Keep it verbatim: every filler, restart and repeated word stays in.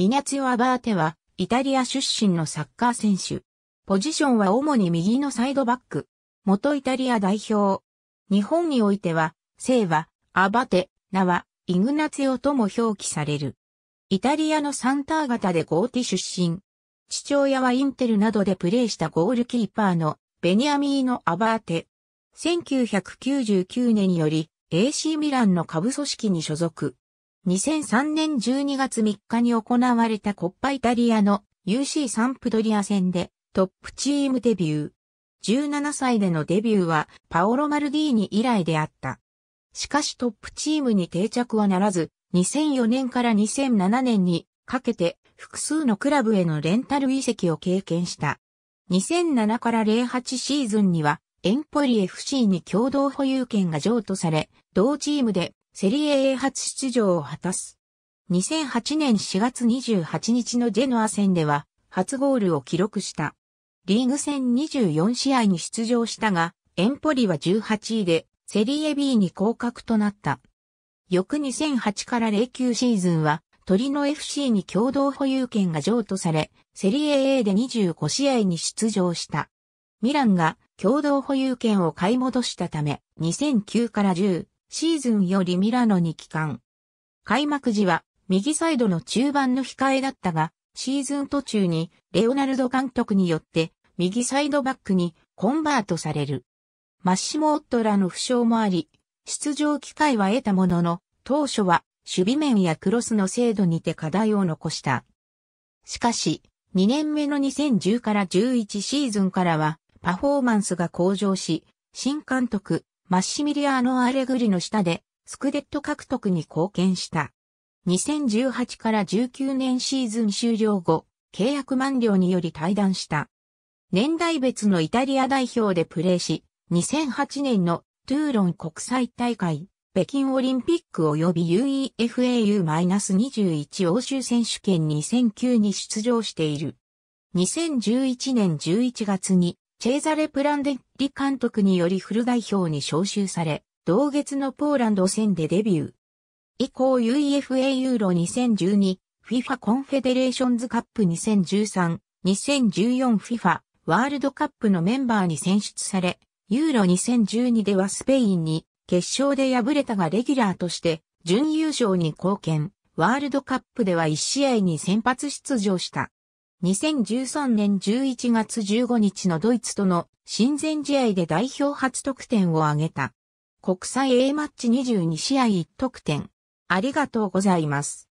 イニャツィオ・アバーテは、イタリア出身のサッカー選手。ポジションは主に右のサイドバック。元イタリア代表。日本においては、姓は、アバテ、名は、イグナツィオとも表記される。イタリアのサンターガタでゴーティ出身。父親はインテルなどでプレーしたゴールキーパーのベニャミーノ・アバーテ。せんきゅうひゃくきゅうじゅうきゅうねんより エーシー ミランの下部組織に所属。にせんさんねんじゅうにがつみっかに行われたコッパイタリアの ユーシー サンプドリア戦でトップチームデビュー。じゅうななさいでのデビューはパオロ・マルディーニ以来であった。しかしトップチームに定着はならず、にせんよねんからにせんななねんにかけて複数のクラブへのレンタル移籍を経験した。にせんななからゼロはちシーズンにはエンポリ エフシー に共同保有権が譲渡され、同チームでセリエ A 初出場を果たす。にせんはちねんしがつにじゅうはちにちのジェノア戦では初ゴールを記録した。リーグ戦にじゅうよんしあいに出場したが、エンポリはじゅうはちいでセリエ ビー に降格となった。翌にせんはちからゼロきゅうシーズンは、トリノ エフシー に共同保有権が譲渡され、セリエ A でにじゅうごしあいに出場した。ミランが共同保有権を買い戻したため、にせんきゅうからじゅうシーズンよりミラノに帰還。開幕時は右サイドの中盤の控えだったが、シーズン途中にレオナルド監督によって右サイドバックにコンバートされる。マッシモ・オットラの負傷もあり、出場機会は得たものの、当初は守備面やクロスの精度にて課題を残した。しかし、にねんめのにせんじゅうからじゅういちシーズンからはパフォーマンスが向上し、新監督マッシミリアーノ・アレグリの下でスクデット獲得に貢献した。にせんじゅうはちからじゅうきゅうねんシーズン終了後、契約満了により退団した。年代別のイタリア代表でプレーし、にせんはちねんのトゥーロン国際大会。北京オリンピック及び ユーイーエフエーユーにじゅういち 欧州選手権にせんきゅうに出場している。にせんじゅういちねんじゅういちがつにチェーザレ・プランデッリ監督によりフル代表に招集され、同月のポーランド戦でデビュー。以降 ユーイーエフエー ユーロにせんじゅうに、FIFA コンフェデレーションズカップにせんじゅうさん、にせんじゅうよん FIFA ワールドカップのメンバーに選出され、ユーロにせんじゅうにではスペインに、決勝で敗れたがレギュラーとして準優勝に貢献、ワールドカップではいち試合に先発出場した。にせんじゅうさんねんじゅういちがつじゅうごにちのドイツとの親善試合で代表初得点を挙げた。国際 A マッチにじゅうにしあいいち得点。ありがとうございます。